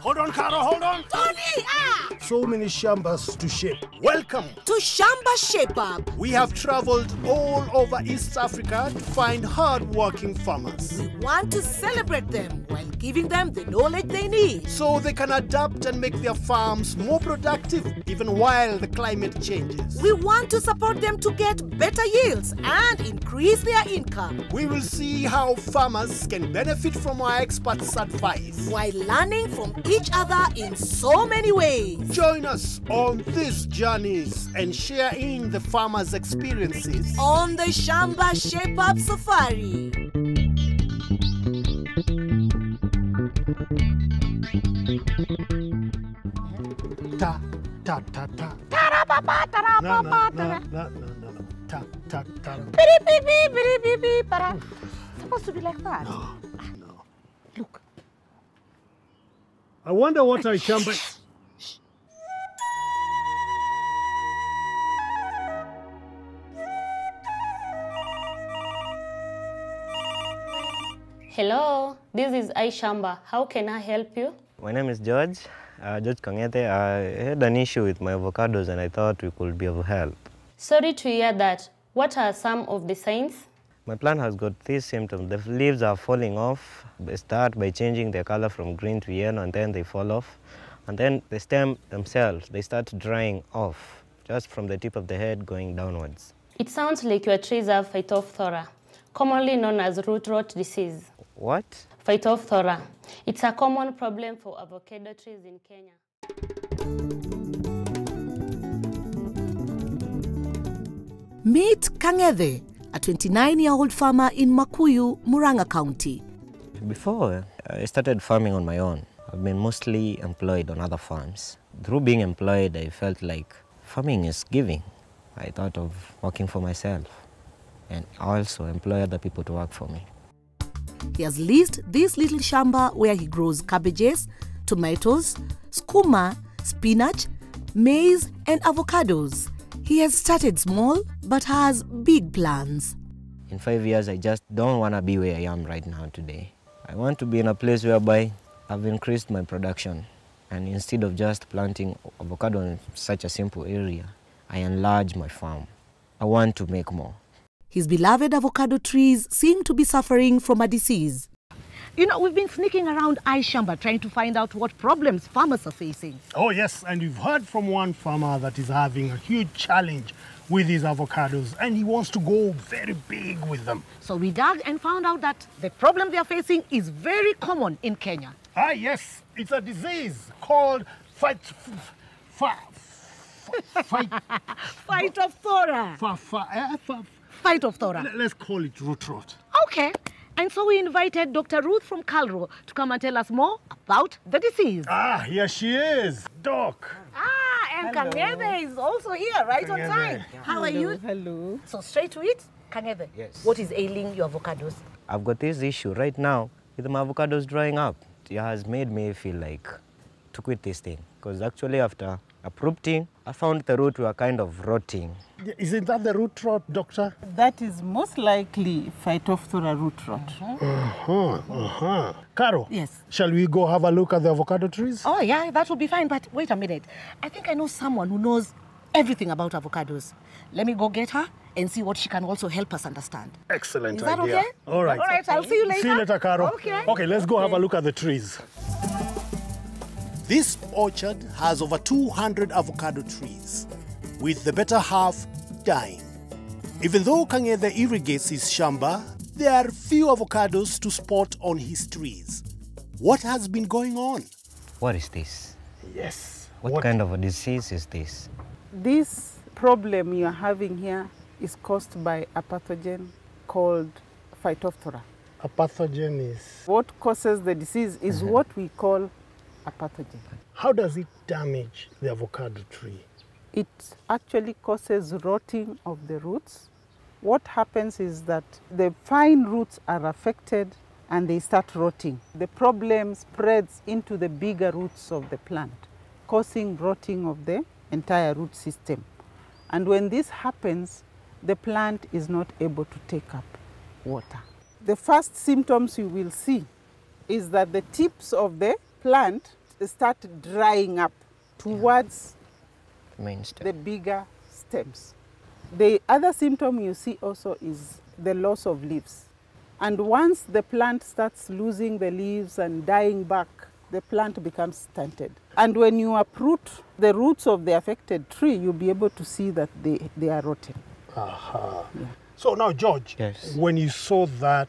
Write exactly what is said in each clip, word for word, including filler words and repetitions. Hold on, Karo, hold on. Tony, ah! So many Shambas to shape. Welcome to Shamba Shape Up. We have traveled all over East Africa to find hard-working farmers. We want to celebrate them while giving them the knowledge they need, so they can adapt and make their farms more productive even while the climate changes. We want to support them to get better yields and increase their income. We will see how farmers can benefit from our experts' advice, while learning from each other in so many ways. Join us on these journeys and share in the farmers' experiences on the Shamba Shape Up Safari. Ta ta ta ta. Ta pa pa ta pa pa ta. No no no no. Ta ta ta. Beep beep beep beep beep para. Supposed to be like that. No no. Look. I wonder what I shamba. Hello, this is iShamba. How can I help you? My name is George, uh, George Kang'ethe. I had an issue with my avocados and I thought we could be of help. Sorry to hear that. What are some of the signs? My plant has got these symptoms. The leaves are falling off. They start by changing their color from green to yellow and then they fall off. And then the stem themselves, they start drying off, just from the tip of the head going downwards. It sounds like your trees have Phytophthora, commonly known as root rot disease. What? Phytophthora. It's a common problem for avocado trees in Kenya. Meet Kang'ethe, a twenty-nine-year-old farmer in Makuyu, Muranga County. Before I started farming on my own, I've been mostly employed on other farms. Through being employed, I felt like farming is giving. I thought of working for myself and also employ other people to work for me. He has leased this little shamba where he grows cabbages, tomatoes, skuma, spinach, maize and avocados. He has started small but has big plans. In five years, I just don't want to be where I am right now today. I want to be in a place whereby I've increased my production. And instead of just planting avocado in such a simple area, I enlarge my farm. I want to make more. His beloved avocado trees seem to be suffering from a disease. You know, we've been sneaking around iShamba trying to find out what problems farmers are facing. Oh yes, and we've heard from one farmer that is having a huge challenge with his avocados and he wants to go very big with them. So we dug and found out that the problem they are facing is very common in Kenya. Ah yes, it's a disease called Phytophthora. Phytophthora. Let's call it root rot. Okay. And so we invited Doctor Ruth from KALRO to come and tell us more about the disease. Ah, here she is, Doc. Ah, and Kang'ethe is also here, right Kang'ethe. on time. Yeah. How Hello. are you? Hello. So straight to it, Kang'ethe. Yes. What is ailing your avocados? I've got this issue right now with my avocados drying up. It has made me feel like to quit this thing. Because actually after uprooting, I found the root were kind of rotting. Isn't that the root rot, doctor? That is most likely Phytophthora root rot. Uh-huh, uh-huh. Karo? Yes? Shall we go have a look at the avocado trees? Oh, yeah, that will be fine, but wait a minute. I think I know someone who knows everything about avocados. Let me go get her and see what she can also help us understand. Excellent idea. Is that idea. okay? All right. All right, I'll see you later. See you later, Karo. Okay. Okay, let's go okay. have a look at the trees. This orchard has over two hundred avocado trees, with the better half dying. Even though Kang'ethe irrigates his shamba, there are few avocados to spot on his trees. What has been going on? What is this? Yes. What, what kind of a disease is this? This problem you are having here is caused by a pathogen called Phytophthora. A pathogen is? What causes the disease is uh-huh. what we call a pathogen. How does it damage the avocado tree? It actually causes rotting of the roots. What happens is that the fine roots are affected and they start rotting. The problem spreads into the bigger roots of the plant, causing rotting of the entire root system. And when this happens, the plant is not able to take up water. The first symptoms you will see is that the tips of the plant start drying up towards yeah. Main stem. The bigger stems. The other symptom you see also is the loss of leaves. And once the plant starts losing the leaves and dying back, the plant becomes stunted. And when you uproot the roots of the affected tree, you'll be able to see that they, they are rotten. Aha. Yeah. So now, George, yes. When you saw that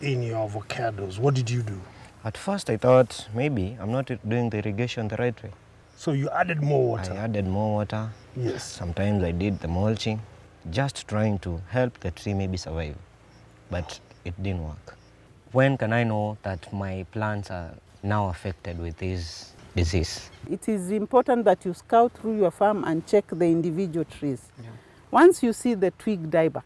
in your avocados, what did you do? At first, I thought maybe I'm not doing the irrigation the right way. So you added more water? I added more water. Yes. Sometimes I did the mulching, just trying to help the tree maybe survive. But it didn't work. When can I know that my plants are now affected with this disease? It is important that you scout through your farm and check the individual trees. Yeah. Once you see the twig dieback,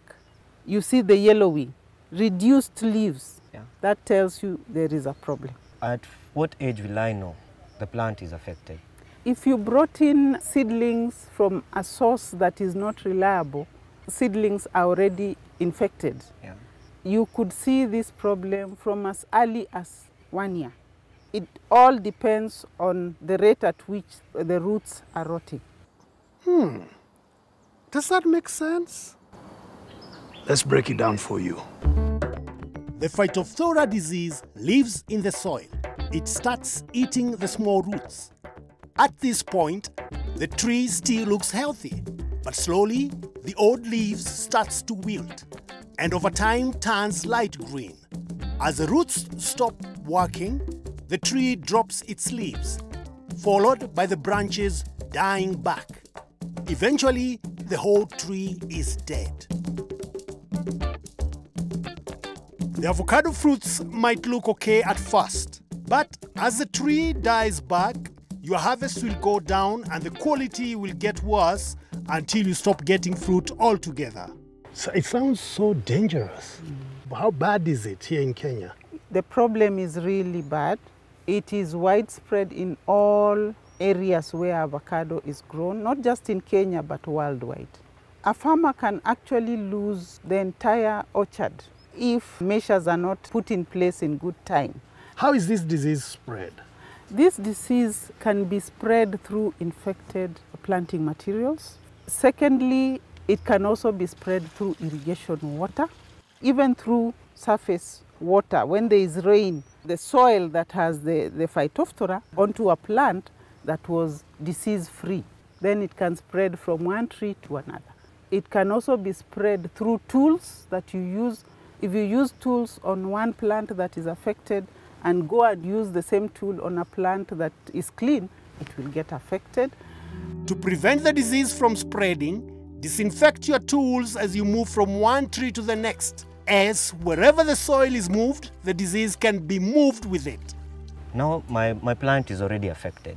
you see the yellowy, reduced leaves, yeah. That tells you there is a problem. At what age will I know the plant is affected? If you brought in seedlings from a source that is not reliable, seedlings are already infected. Yeah. You could see this problem from as early as one year. It all depends on the rate at which the roots are rotting. Hmm. Does that make sense? Let's break it down for you. The Phytophthora disease lives in the soil. It starts eating the small roots. At this point, the tree still looks healthy, but slowly, the old leaves starts to wilt, and over time turns light green. As the roots stop working, the tree drops its leaves, followed by the branches dying back. Eventually, the whole tree is dead. The avocado fruits might look okay at first, but as the tree dies back, your harvest will go down and the quality will get worse until you stop getting fruit altogether. So it sounds so dangerous. Mm. How bad is it here in Kenya? The problem is really bad. It is widespread in all areas where avocado is grown, not just in Kenya, but worldwide. A farmer can actually lose the entire orchard if measures are not put in place in good time. How is this disease spread? This disease can be spread through infected planting materials. Secondly, it can also be spread through irrigation water, even through surface water. When there is rain, the soil that has the, the Phytophthora onto a plant that was disease-free, then it can spread from one tree to another. It can also be spread through tools that you use. If you use tools on one plant that is affected and go and use the same tool on a plant that is clean, it will get affected. To prevent the disease from spreading, disinfect your tools as you move from one tree to the next. As wherever the soil is moved, the disease can be moved with it. Now my, my plant is already affected.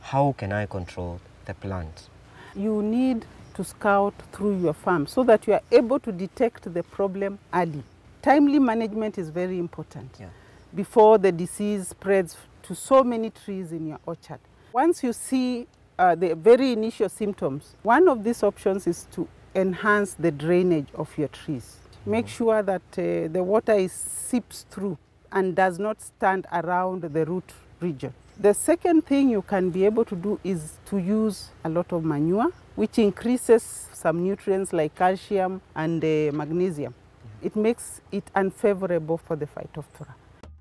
How can I control the plant? You need to scout through your farm so that you are able to detect the problem early. Timely management is very important yeah. Before the disease spreads to so many trees in your orchard. Once you see uh, the very initial symptoms, one of these options is to enhance the drainage of your trees. Make sure that uh, the water is seeps through and does not stand around the root region. The second thing you can be able to do is to use a lot of manure, which increases some nutrients like calcium and uh, magnesium. Yeah. It makes it unfavorable for the Phytophthora.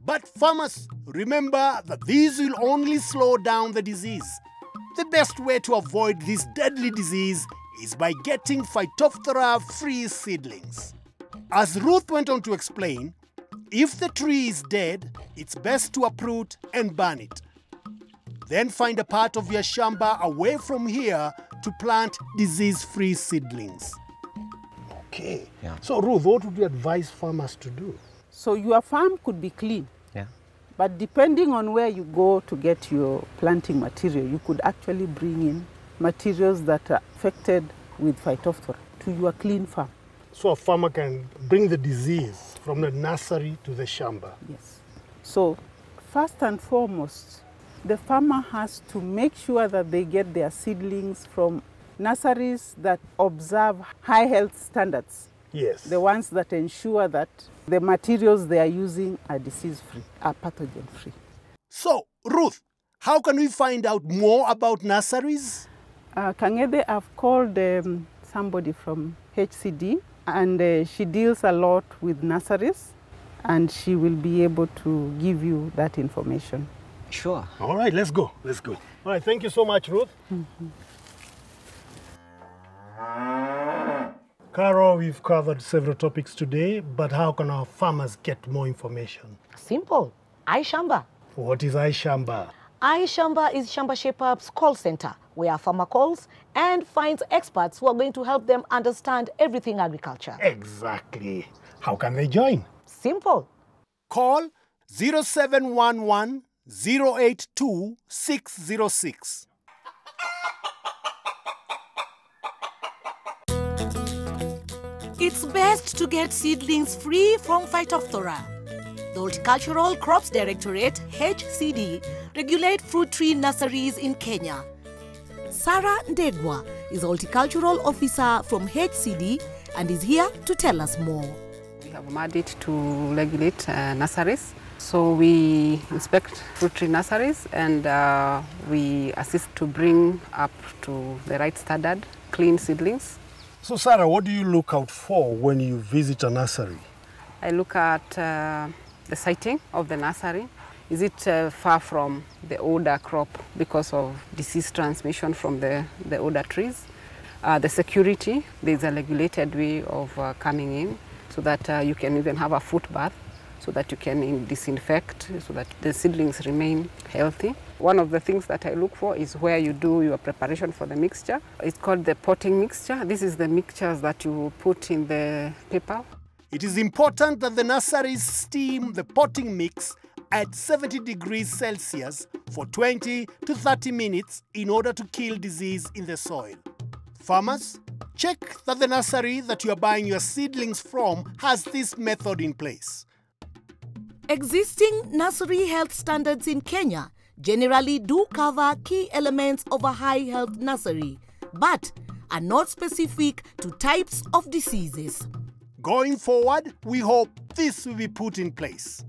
But farmers, remember that these will only slow down the disease. The best way to avoid this deadly disease is by getting Phytophthora-free seedlings. As Ruth went on to explain, if the tree is dead, it's best to uproot and burn it. Then find a part of your shamba away from here to plant disease-free seedlings. Okay. Yeah. So Ruth, what would you advise farmers to do? So your farm could be clean. Yeah. But depending on where you go to get your planting material, you could actually bring in materials that are affected with Phytophthora to your clean farm. So a farmer can bring the disease from the nursery to the shamba. Yes. So first and foremost, the farmer has to make sure that they get their seedlings from nurseries that observe high health standards. Yes. The ones that ensure that the materials they are using are disease-free, are pathogen-free. So, Ruth, How can we find out more about nurseries? Uh, Kang'ethe, I've called um, somebody from H C D, and uh, she deals a lot with nurseries, and she will be able to give you that information. Sure. All right, let's go. Let's go. All right, thank you so much, Ruth. Mm-hmm. KALRO, we've covered several topics today, but how can our farmers get more information? Simple. iShamba. What is iShamba? iShamba is Shamba Shape Up's call center, where a farmer calls and finds experts who are going to help them understand everything agriculture. Exactly. How can they join? Simple. Call zero seven one one, zero eight two, six zero six. It's best to get seedlings free from Phytophthora. The Horticultural Crops Directorate, H C D, regulate fruit tree nurseries in Kenya. Sarah Ndegwa is a horticultural officer from H C D and is here to tell us more. We have mandate to regulate uh, nurseries. So we inspect fruit tree nurseries and uh, we assist to bring up to the right standard clean seedlings. So Sarah, what do you look out for when you visit a nursery? I look at uh, the siting of the nursery. Is it uh, far from the older crop because of disease transmission from the, the older trees? Uh, the security, there's a regulated way of uh, coming in so that uh, you can even have a foot bath, so that you can disinfect, so that the seedlings remain healthy. One of the things that I look for is where you do your preparation for the mixture. It's called the potting mixture. This is the mixtures that you put in the paper. It is important that the nurseries steam the potting mix at seventy degrees Celsius for twenty to thirty minutes in order to kill disease in the soil. Farmers, check that the nursery that you are buying your seedlings from has this method in place. Existing nursery health standards in Kenya generally do cover key elements of a high health nursery, but are not specific to types of diseases. Going forward, we hope this will be put in place.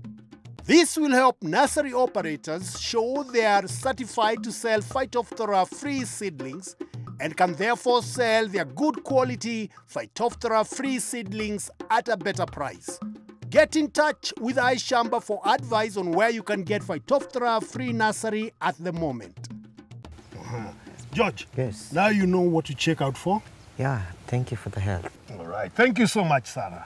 This will help nursery operators show they are certified to sell Phytophthora-free seedlings and can therefore sell their good quality Phytophthora-free seedlings at a better price. Get in touch with iShamba for advice on where you can get Phytophthora-free nursery at the moment. Uh-huh. George, yes. Now you know what to check out for? Yeah, thank you for the help. All right, thank you so much, Sarah.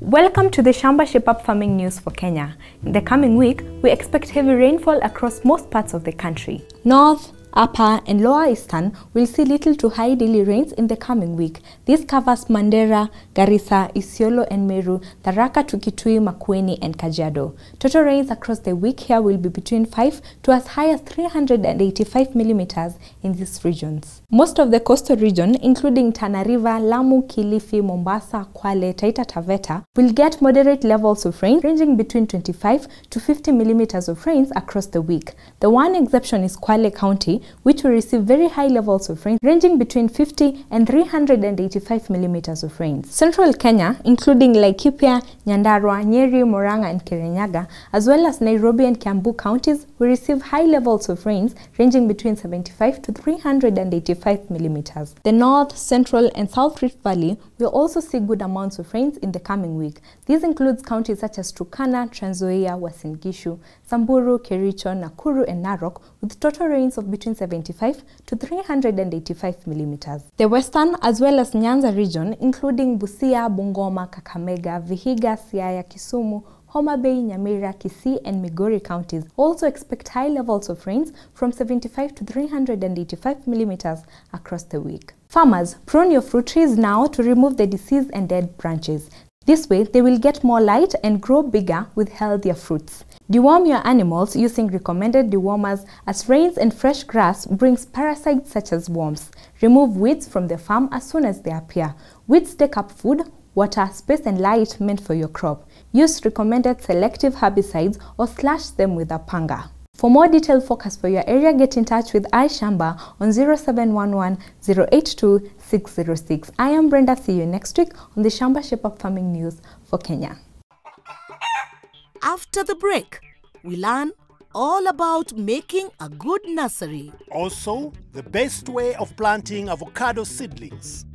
Welcome to the Shamba Shape Up Farming News for Kenya. In the coming week, we expect heavy rainfall across most parts of the country. North, Upper and Lower Eastern will see little to high daily rains in the coming week. This covers Mandera, Garissa, Isiolo and Meru, Tharaka to Kitui, Makueni and Kajiado. Total rains across the week here will be between five to as high as three hundred eighty-five millimeters in these regions. Most of the coastal region, including Tana River, Lamu, Kilifi, Mombasa, Kwale, Taita Taveta, will get moderate levels of rain ranging between twenty-five to fifty millimeters of rains across the week. The one exception is Kwale County, which will receive very high levels of rain ranging between fifty and three hundred eighty-five millimeters of rain. Central Kenya, including Laikipia, Nyandarua, Nyeri, Muranga and Kirinyaga, as well as Nairobi and Kiambu counties, will receive high levels of rains ranging between seventy-five to three hundred eighty-five millimeters. The North, Central and South Rift Valley will also see good amounts of rains in the coming week. This includes counties such as Turkana, Trans Nzoia, Uasin Gishu, Samburu, Kericho, Nakuru and Narok, with total rains of between seventy-five to three hundred eighty-five millimeters. The western as well as Nyanza region, including Busia, Bungoma, Kakamega, Vihiga, Siaya, Kisumu, Homa Bay, Nyamira, Kisii and Migori counties also expect high levels of rains from seventy-five to three hundred eighty-five millimeters across the week. Farmers, prune your fruit trees now to remove the diseased and dead branches. This way, they will get more light and grow bigger with healthier fruits. Deworm your animals using recommended dewormers, as rains and fresh grass brings parasites such as worms. Remove weeds from the farm as soon as they appear. Weeds take up food, water, space and light meant for your crop. Use recommended selective herbicides or slash them with a panga. For more detailed forecast for your area, get in touch with iShamba on zero seven one one, zero eight two, six zero six. I am Brenda. See you next week on the Shamba Shape Up Farming News for Kenya. After the break, we learn all about making a good nursery. Also, the best way of planting avocado seedlings.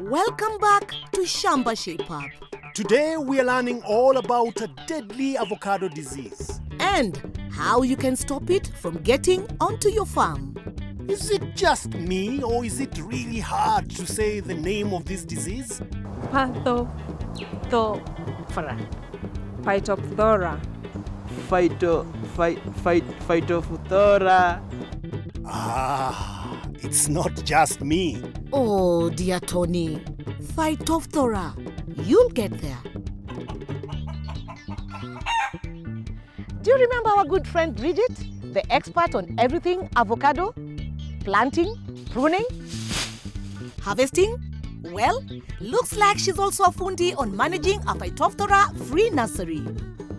Welcome back to Shamba Shape Up. Today we are learning all about a deadly avocado disease. And how you can stop it from getting onto your farm. Is it just me or is it really hard to say the name of this disease? Phytophthora. Phytophthora. Phyto, phy, phy, phytophthora. Ah, it's not just me. Oh, dear Tony. Phytophthora. You'll get there. Do you remember our good friend Bridget, the expert on everything avocado? Planting, pruning, harvesting? Well, looks like she's also a fundi on managing a Phytophthora-free nursery.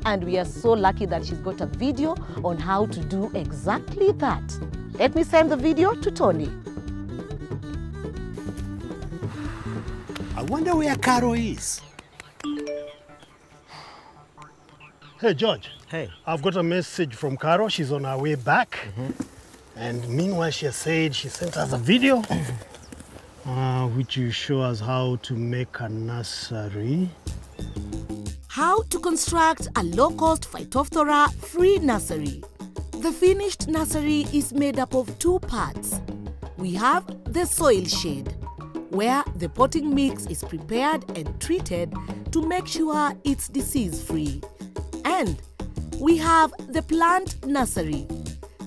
And we are so lucky that she's got a video on how to do exactly that. Let me send the video to Tony. I wonder where KALRO is. Hey, George. Hey. I've got a message from KALRO. She's on her way back. Mm-hmm. And meanwhile, she said she sent us a video uh, which will show us how to make a nursery. How to construct a low-cost Phytophthora-free nursery. The finished nursery is made up of two parts. We have the soil shade, where the potting mix is prepared and treated to make sure it's disease-free. And we have the plant nursery.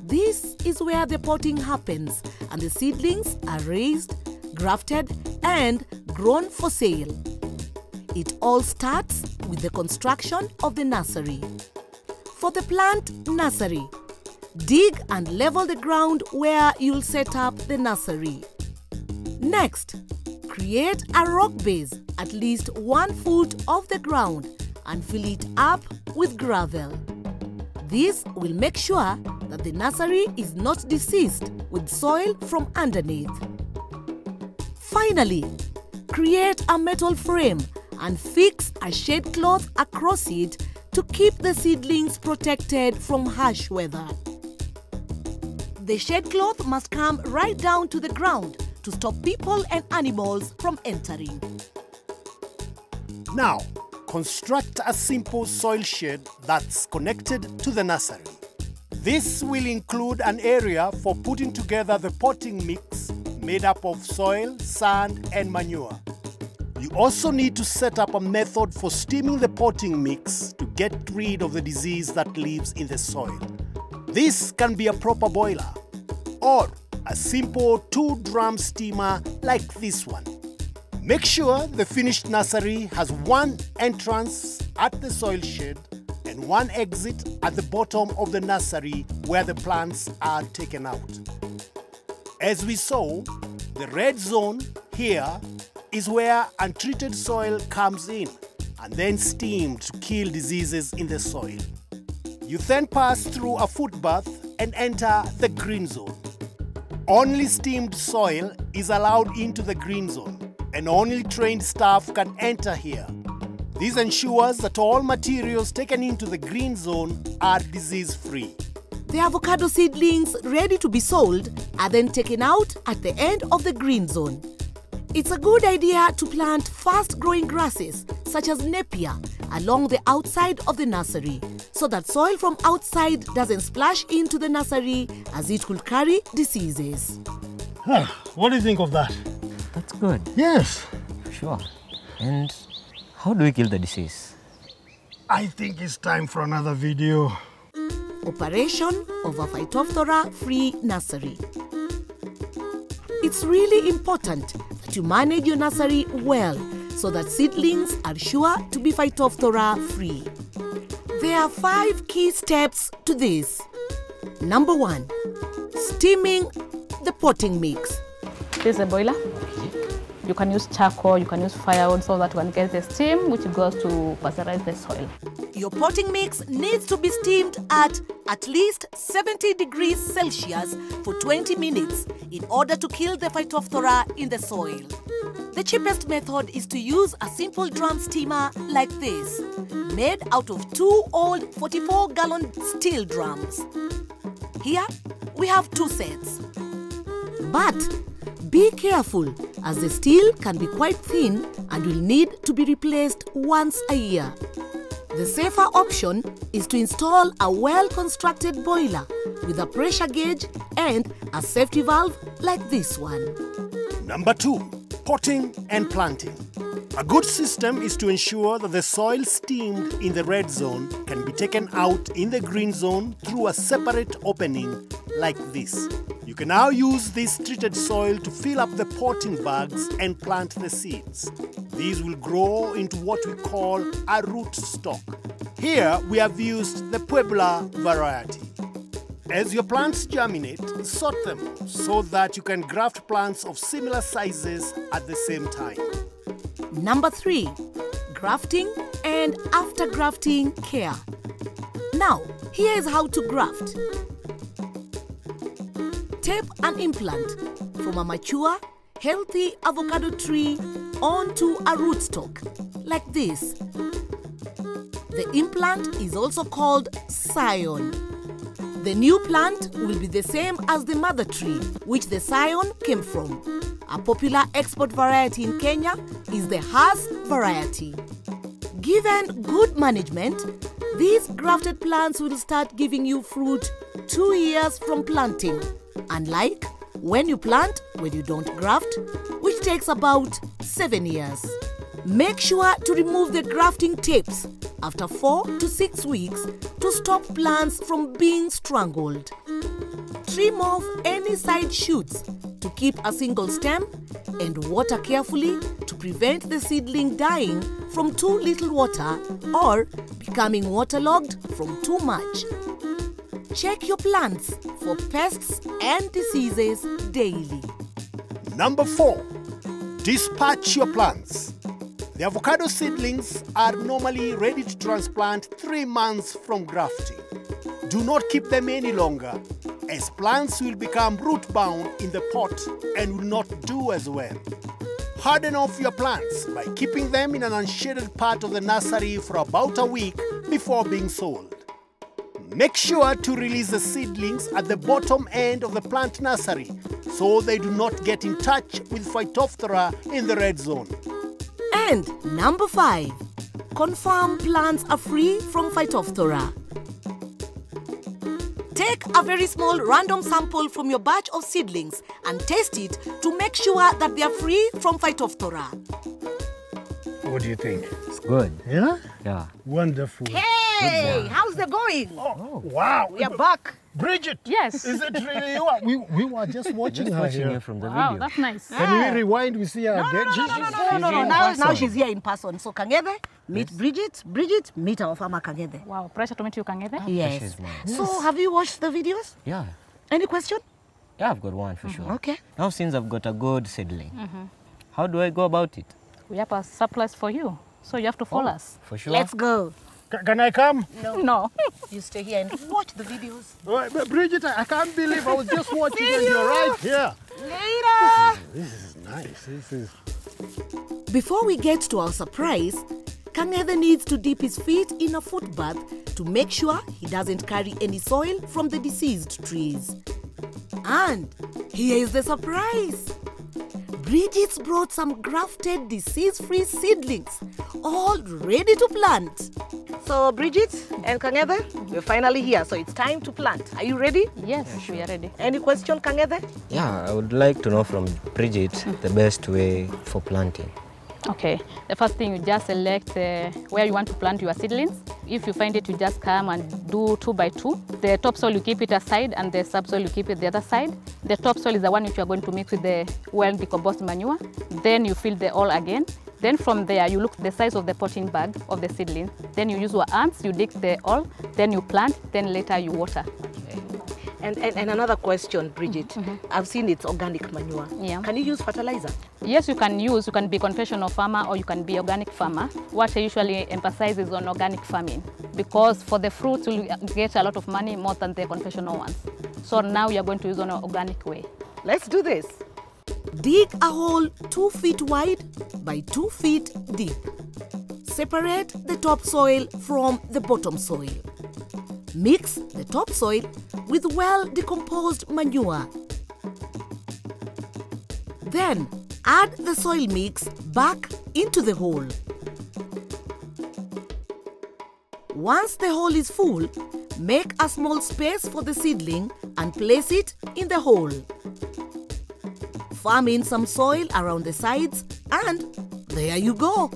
This is where the potting happens and the seedlings are raised, grafted and grown for sale. It all starts with the construction of the nursery. For the plant nursery, dig and level the ground where you'll set up the nursery. Next, create a rock base at least one foot off the ground and fill it up with gravel. This will make sure that the nursery is not diseased with soil from underneath. Finally, create a metal frame and fix a shade cloth across it to keep the seedlings protected from harsh weather. The shade cloth must come right down to the ground to stop people and animals from entering. Now, construct a simple soil shed that's connected to the nursery. This will include an area for putting together the potting mix made up of soil, sand, and manure. You also need to set up a method for steaming the potting mix to get rid of the disease that lives in the soil. This can be a proper boiler or a simple two-drum steamer like this one. Make sure the finished nursery has one entrance at the soil shed and one exit at the bottom of the nursery where the plants are taken out. As we saw, the red zone here is where untreated soil comes in and then steamed to kill diseases in the soil. You then pass through a foot bath and enter the green zone. Only steamed soil is allowed into the green zone, and only trained staff can enter here. This ensures that all materials taken into the green zone are disease-free. The avocado seedlings ready to be sold are then taken out at the end of the green zone. It's a good idea to plant fast-growing grasses, such as Napier, along the outside of the nursery, so that soil from outside doesn't splash into the nursery as it could carry diseases. Huh, what do you think of that? That's good. Yes. Sure. And how do we kill the disease? I think it's time for another video. Operation of a Phytophthora-free nursery. It's really important that you manage your nursery well so that seedlings are sure to be Phytophthora-free. There are five key steps to this. Number one, steaming the potting mix. This is a boiler. You can use charcoal, you can use firewood so that one gets the steam which goes to pasteurize the soil. Your potting mix needs to be steamed at at least seventy degrees Celsius for twenty minutes in order to kill the Phytophthora in the soil. The cheapest method is to use a simple drum steamer like this, made out of two old forty-four gallon steel drums. Here, we have two sets. But be careful, as the steel can be quite thin and will need to be replaced once a year. The safer option is to install a well-constructed boiler with a pressure gauge and a safety valve like this one. Number two, potting and planting. A good system is to ensure that the soil steamed in the red zone can be taken out in the green zone through a separate opening like this. You can now use this treated soil to fill up the potting bags and plant the seeds. These will grow into what we call a root stock. Here we have used the Puebla variety. As your plants germinate, sort them so that you can graft plants of similar sizes at the same time. Number three, grafting and after grafting care. Now, here is how to graft. Tape an implant from a mature, healthy avocado tree onto a rootstock, like this. The implant is also called scion. The new plant will be the same as the mother tree, which the scion came from. A popular export variety in Kenya is the Hass variety. Given good management, these grafted plants will start giving you fruit two years from planting, unlike when you plant when you don't graft, which takes about seven years. Make sure to remove the grafting tapes after four to six weeks to stop plants from being strangled. Trim off any side shoots to keep a single stem and water carefully to prevent the seedling dying from too little water or becoming waterlogged from too much. Check your plants for pests and diseases daily. Number four, dispatch your plants. The avocado seedlings are normally ready to transplant three months from grafting. Do not keep them any longer, as plants will become root-bound in the pot and will not do as well. Harden off your plants by keeping them in an unshaded part of the nursery for about a week before being sold. Make sure to release the seedlings at the bottom end of the plant nursery so they do not get in touch with Phytophthora in the red zone. And number five, confirm plants are free from Phytophthora. Take a very small random sample from your batch of seedlings and test it to make sure that they are free from Phytophthora. What do you think? It's good. Yeah? Yeah. Wonderful. Hey, how's it going? Oh, wow. We are back. Bridget! Yes. Is it really you? We, we were just watching just her watching here. Her from the wow, video. That's nice. Can ah. we rewind? We see her no, again. No, no, no, no, no, no, no, no. Now, now she's here in person. So Kang'ethe, meet yes. Bridget. Bridget, meet our farmer Kang'ethe. Wow, pleasure to meet you, Kang'ethe. Yes. yes. So have you watched the videos? Yeah. Any question? Yeah, I've got one for mm-hmm. sure. Okay. Now since I've got a good seedling, mm-hmm. how do I go about it? We have a surplus for you, so you have to follow oh, us. For sure. Let's go. Can I come? No. No. You stay here and watch the videos. Right, but Bridget, I can't believe I was just watching and you're right here. Later. This is, this is nice. This is... Before we get to our surprise, Kang'ethe needs to dip his feet in a foot bath to make sure he doesn't carry any soil from the deceased trees. And here is the surprise. Bridget's brought some grafted disease-free seedlings, all ready to plant. So Bridget and Kang'ethe, we're finally here, so it's time to plant. Are you ready? Yes, yeah, sure. We are ready. Any question, Kang'ethe? Yeah, I would like to know from Bridget the best way for planting. Okay, the first thing, you just select uh, where you want to plant your seedlings. If you find it, you just come and do two by two. The topsoil, you keep it aside, and the subsoil, you keep it the other side. The topsoil is the one which you are going to mix with the well-decomposed manure. Then you fill the hole again. Then from there, you look at the size of the potting bag of the seedling. Then you use your hands, you dig the hole, then you plant, then later you water. And, and, and another question, Bridget. Mm-hmm. I've seen it's organic manure. Yeah. Can you use fertilizer? Yes, you can use. You can be conventional farmer or you can be organic farmer. What I usually emphasize is on organic farming, because for the fruits, you'll get a lot of money more than the conventional ones. So now you're going to use on an organic way. Let's do this. Dig a hole two feet wide by two feet deep. Separate the topsoil from the bottom soil. Mix the topsoil with well-decomposed manure. Then add the soil mix back into the hole. Once the hole is full, make a small space for the seedling and place it in the hole. Farm in some soil around the sides and there you go.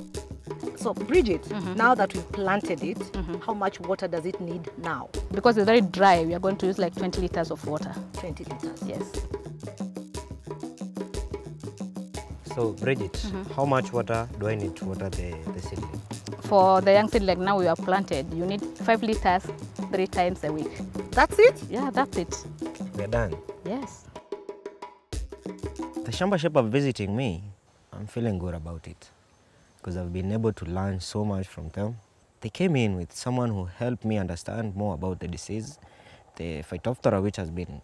So Bridget, mm-hmm. now that we've planted it, mm-hmm. how much water does it need now? Because it's very dry, we are going to use like twenty liters of water. twenty liters, yes. So Bridget, mm-hmm. how much water do I need to water the, the seedling? For the young seedling, like now we are planted, you need five liters three times a week. That's it? Yeah, that's it. We're done? Yes. The Shamba Shape Up visiting me, I'm feeling good about it because I've been able to learn so much from them. They came in with someone who helped me understand more about the disease, the Phytophthora, which has been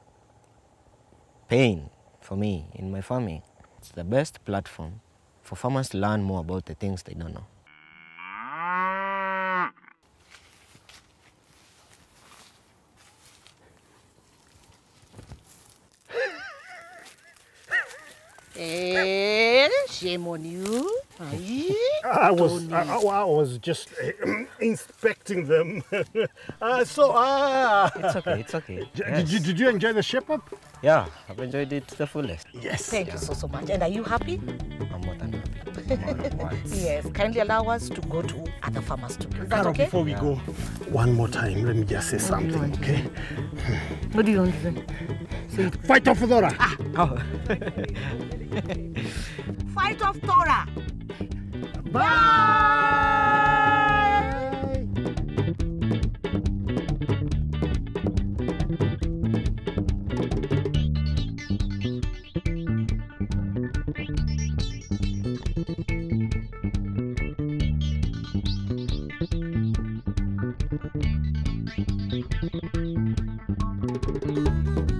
pain for me in my farming. It's the best platform for farmers to learn more about the things they don't know. Eh, shame on you. I was, I, I was just uh, inspecting them. uh, so, ah. Uh, it's okay, it's okay. Yes. Did, you, did you enjoy the shape up? Yeah, I've enjoyed it to the fullest. Yes. Thank yeah. you so, so much. And are you happy? I'm more than happy. More than yes, kindly allow us to go to other farmers too. Is that okay? Before we yeah. go, one more time, let me just say something, okay? What do you want to say? Phytophthora! Ah. Oh. Phytophthora! Bye! Bye.